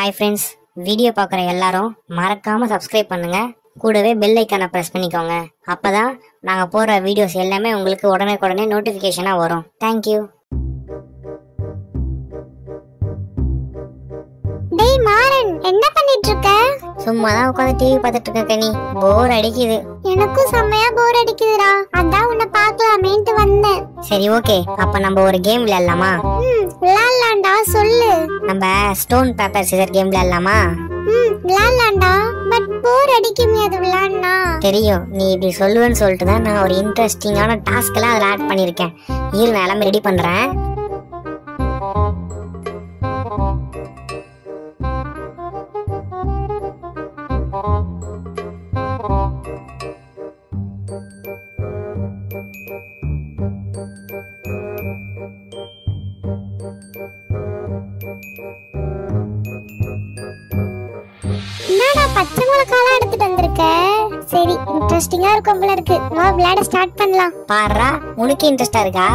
Hi friends, video பார்க்குற எல்லாரும் மறக்காமல் சப்ஸ்கிரைப் பண்ணுங்கள். கூடவே பெல் ஐக்கானை ப்ரெஸ் பண்ணிக்கோங்க. அப்போ தான் நாங்கள் போடுற வீடியோஸ் எல்லாமே உங்களுக்கு உடனே நோட்டிஃபிகேஷனாக வரும். தேங்க்யூ. டேய் மாறன், என்ன பண்ணிட்டு இருக்க? சும்மா தான் உட்கார்ந்து டிவி பார்த்துட்டு இருக்க கனி. போர் அடிக்குது. எனக்கும் செம்மையா போர் அடிக்குதுடா. அதான் உன்னை பார்க்கலாமேன்னு வந்தேன். சரி ஓகே, அப்ப நம்ம ஒரு கேம் விளையாடலாமா? ம், விளையாடலாம்டா. சொல்லு. நம்ம ஸ்டோன் பேப்பர் சிசர் கேம் விளையாடலாமா? ம், விளையாடலாம்டா. பட் போர் அடிக்குமே, அது விளையாடனா? தெரியும், நீ இப்படி சொல்லுவேன்னு சொல்லிட்டு தான் நான் ஒரு இன்ட்ரெஸ்டிங்கான டாஸ்க் எல்லாம் அதுல ஆட் பண்ணிருக்கேன். இரு, நான் எல்லாமே ரெடி பண்றேன். சரி, இன்ட்ரஸ்டிங்கா இருக்கும் போல இருக்கு. வா, விளையாட ஸ்டார்ட் பண்ணலாம். பாறா, உனக்கு இன்ட்ரஸ்டா இருக்கா?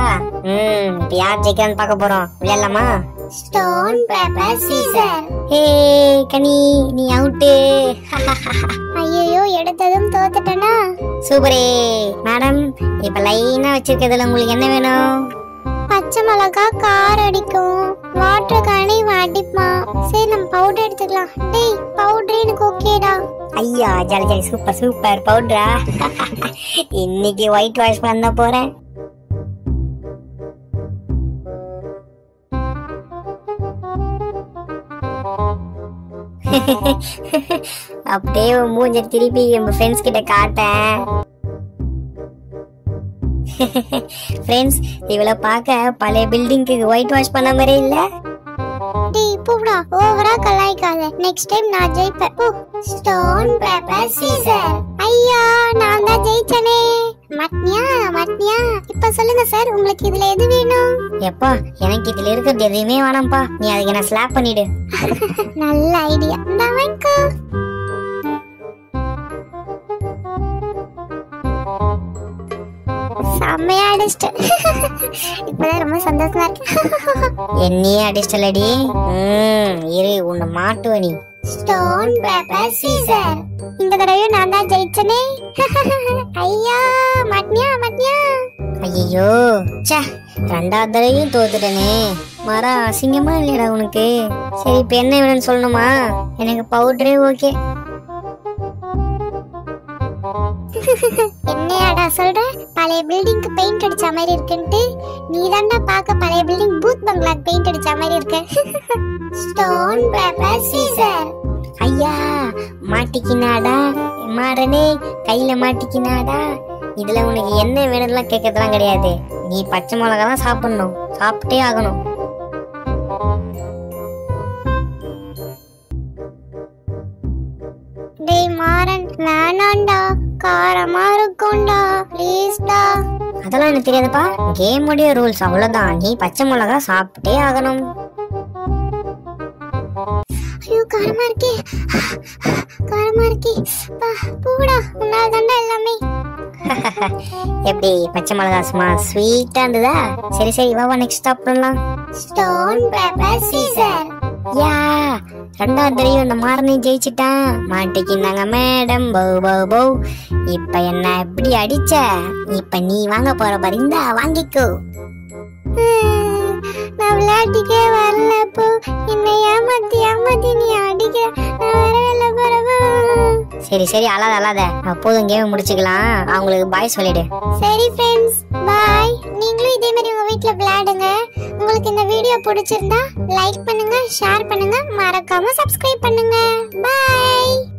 ம், இப்போ யார் ஜெயிக்கறான்னு பார்க்க போறோம். விளையாடலாமா? Stone paper Caesar. ஹே கனி, நீ அவுட். ஐயோ, எடுத்ததும் தோத்துட்டேனா? சூப்பரே மேடம். இப்போ லைனா வச்சிருக்கிறதுல உங்களுக்கு என்ன வேணும்? பச்சை மிளகா கார் அடிக்கும், வாட்டர் காணி அடிப்பா. சரி, நம்ம பவுடர் எடுத்துக்கலாம். டேய், பவுடர் எனக்கு ஓகேடா. ஐயா ஜாலி ஜாலி, சூப்பர் சூப்பர் பவுடரா? இன்னைக்கு ஒயிட் வாஷ் பண்ண போறேன். அப்படியே மூஞ்ச திருப்பி நம்ம ஃப்ரெண்ட்ஸ் கிட்ட காட்டேன். ஃப்ரெண்ட்ஸ், இவளை பார்க்க பழைய பில்டிங்க்கு ஒயிட் வாஷ் பண்ண மாதிரி இல்ல. போடா, ஓவரா கலாய்க்காத. நெக்ஸ்ட் டைம் நான் ஜெயிப்பேன். Stone paper scissor. ஐயா, நான் தான் ஜெயிச்சனே. மட்னியா மட்னியா, இப்ப சொல்லுங்க சார், உங்களுக்கு இதுல எது வேணும்? எப்பா, எனக்கு இதுல இருக்கிறது எதுவுமே வேணாம்ப்பா. நீ அதுக்கு என்ன ஸ்லாப் பண்ணிடு. நல்ல ஐடியா. வாங்கோ. செம்மையா அடிச்சிட்ட. இப்பதான் ரொம்ப சந்தோஷமா இருக்கு. என்னையே அடிச்சிட்டலடி. இரு, உன்னை மாட்டுவ நீ. Stone paper scissor. இந்த தடவை நான் தான் ஜெயிச்சனே. ஐயா மட்னியா மட்னியா. ஐயோ சே, ரெண்டாவது தடவையும் தோத்துட்டனே. மாறா, அசிங்கமா இல்லையடா உனக்கு? சரி, இப்ப என்ன வேணும்னு சொல்லணுமா? எனக்கு பவுடரே ஓகே. என்னையாடா சொல்ற? பழைய பில்டிங்க்கு பெயிண்ட் அடிச்ச மாதிரி இருக்குன்னு நீ தாண்டா பாக்க பழைய பில்டிங் பூத் பங்களாக்கு பெயிண்ட் அடிச்ச மாதிரி இருக்கு. Stone paper scissor. ஐயா மாட்டிக்கினாடா மாறனே, கையில மாட்டிக்கினாடா. இதுல உனக்கு என்ன வேணும்லாம் கேட்கறதுலாம் கிடையாது. நீ பச்சை மிளகா தான் சாப்பிடணும், சாப்பிட்டே ஆகணும். டேய் மாறன், வேணாண்டா, காரமா இருக்கும்டா, ப்ளீஸ்டா. அதெல்லாம் எனக்கு தெரியாதுப்பா. கேம் உடைய ரூல்ஸ் அவ்வளவுதான். நீ பச்சை மிளகா சாப்பிட்டே ஆகணும். ஐயோ காரமா இருக்கே, காரமா இருக்கே. போடா, உன்னால தாண்டா எல்லாமே. எப்படி பச்சை மிளகா சும்மா ஸ்வீட்டா இருந்ததா? சரி சரி, வா நெக்ஸ்ட் ஸ்டாப் பண்ணலாம். Stone paper scissor. யா, ரெண்டாவது தடவை இந்த மாறனே ஜெயிச்சிட்டான். மாட்டிக்கினாங்க மேடம். பவு பவு பவு. இப்ப என்ன எப்படி அடிச்ச? இப்ப நீ வாங்க போற பரிந்தா வாங்கிக்கோ. நான் விளையாட்டுக்கே வரல. போ, என்ன ஏமாத்தி ஏமாத்தி நீ அடிக்க, நான் வரவேல போறவா. சரி சரி, அழாத அழாத. அப்போதும் கேம் முடிச்சுக்கலாம். அவங்களுக்கு பாய் சொல்லிடு. சரி ஃப்ரெண்ட்ஸ், பாய். நீங்களும் இதே மாதிரி உங்க வீட்டுல விளையாடுங்க. உங்களுக்கு இந்த வீடியோ பிடிச்சிருந்தா லைக் பண்ணுங்க, ஷேர் பண்ணுங்க, மறக்காம சப்ஸ்கிரைப் பண்ணுங்க. பாய்.